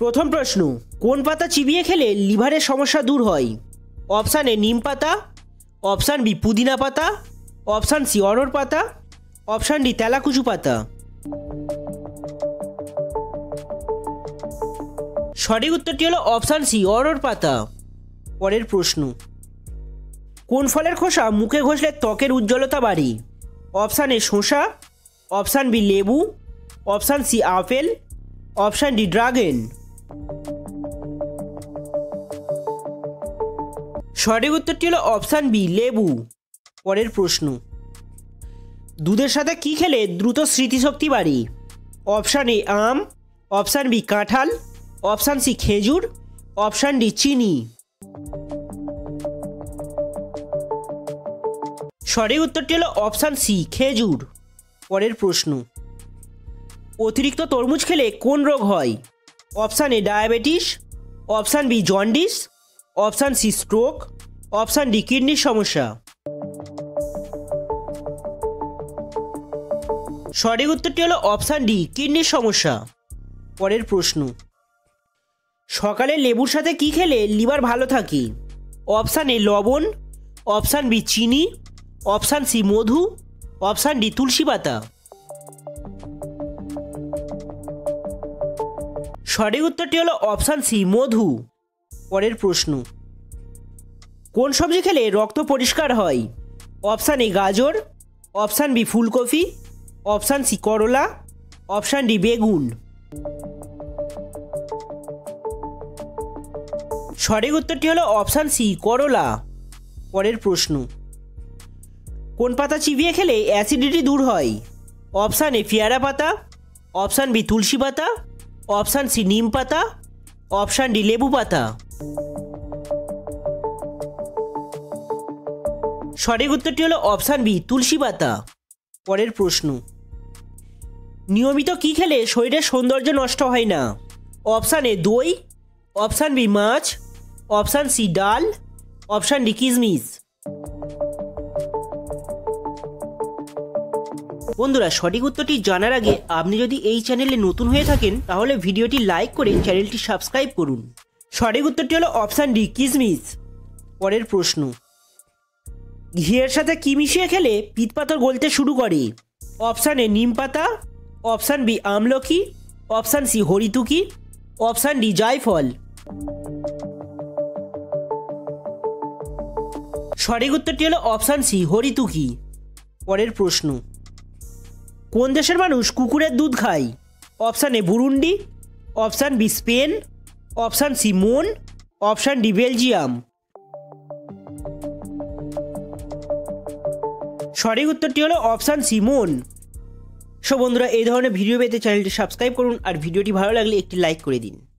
প্রথম প্রশ্ন, কোন পাতা চিবিয়ে খেলে লিভারের সমস্যা দূর হয়? অপশান এ নিম পাতা, অপশান বি পুদিনা পাতা, অপশান সি অড়হর পাতা, অপশান ডি তেলাকুচু পাতা। সঠিক উত্তরটি হলো অপশান সি অড়হর পাতা। পরের প্রশ্ন, কোন ফলের খোসা মুখে ঘষলে ত্বকের উজ্জ্বলতা বাড়ে? অপশান এ শসা, অপশান বি লেবু, option C apple, option D dragon. সঠিক উত্তরটি হলো অপশান বি লেবু। পরের প্রশ্ন, দুধের সাথে কি খেলে দ্রুত স্মৃতিশক্তি বাড়ে? অপশান এ আম, অপশান বি কাঁঠাল, অপশান সি খেজুর, অপশান ডি চিনি। সঠিক উত্তরটি হলো অপশান সি খেজুর। পরের প্রশ্ন, অতিরিক্ত তরমুজ খেলে কোন রোগ হয়? Option A diabetes, option B jaundice, option C stroke, option D কিডনির সমস্যা। সঠিক উত্তরটি হলো অপশান ডি কিডনির সমস্যা। পরের প্রশ্ন, সকালে লেবুর সাথে কি খেলে লিভার ভালো থাকে? অপশান এ লবণ, অপশান বি চিনি, অপশান সি মধু, অপশান ডি তুলসী পাতা। সঠিক উত্তরটি হলো অপশান সি মধু। পরের প্রশ্ন, কোন সবজি খেলে রক্ত পরিষ্কার হয়? অপশান এ গাজর, অপশান বি ফুলকপি, অপশান সি করলা, অপশান ডি বেগুন। সঠিক উত্তরটি হলো অপশান সি করলা। পরের প্রশ্ন, কোন পাতা চিবিয়ে খেলে অ্যাসিডিটি দূর হয়? অপশান এ পেয়ারা পাতা, অপশান বি তুলসী পাতা, অপশান সি নিম পাতা, অপশান ডি লেবু পাতা। সঠিক উত্তরটি হলো অপশান বি তুলসী পাতা। পরের প্রশ্ন, নিয়মিত কি খেলে শরীরের সৌন্দর্য নষ্ট হয় না? অপশান এ দই, অপশান বি মাছ, অপশান সি ডাল, অপশান ডি কিশমিশ। বন্ধুরা, সঠিক উত্তরটি জানার আগে আপনি যদি এই চ্যানেলে নতুন হয়ে থাকেন তাহলে ভিডিওটি লাইক করে চ্যানেলটি সাবস্ক্রাইব করুন। সঠিক উত্তরটি হলো অপশান ডি কিশমিশ। পরের প্রশ্ন, ঘিয়ের সাথে কি মিশিয়ে খেলে পিত্তপাথর গলতে শুরু করে? অপশান এ নিম পাতা, অপশান বি আমলকি, অপশান সি হরিতুকি, অপশান ডি জায়ফল। সঠিক উত্তরটি হলো অপশান সি হরিতুকি। পরের প্রশ্ন, কোন দেশের মানুষ কুকুরের দুধ খায়? Option A Burundi, option B Spain, option C মন, অপশান ডি বেলজিয়াম। সঠিক উত্তরটি হলো অপশান সি মন। সো বন্ধুরা, এই ধরনের ভিডিও পেতে চ্যানেলটি সাবস্ক্রাইব করুন আর ভিডিওটি ভালো লাগলে একটি লাইক করে দিন।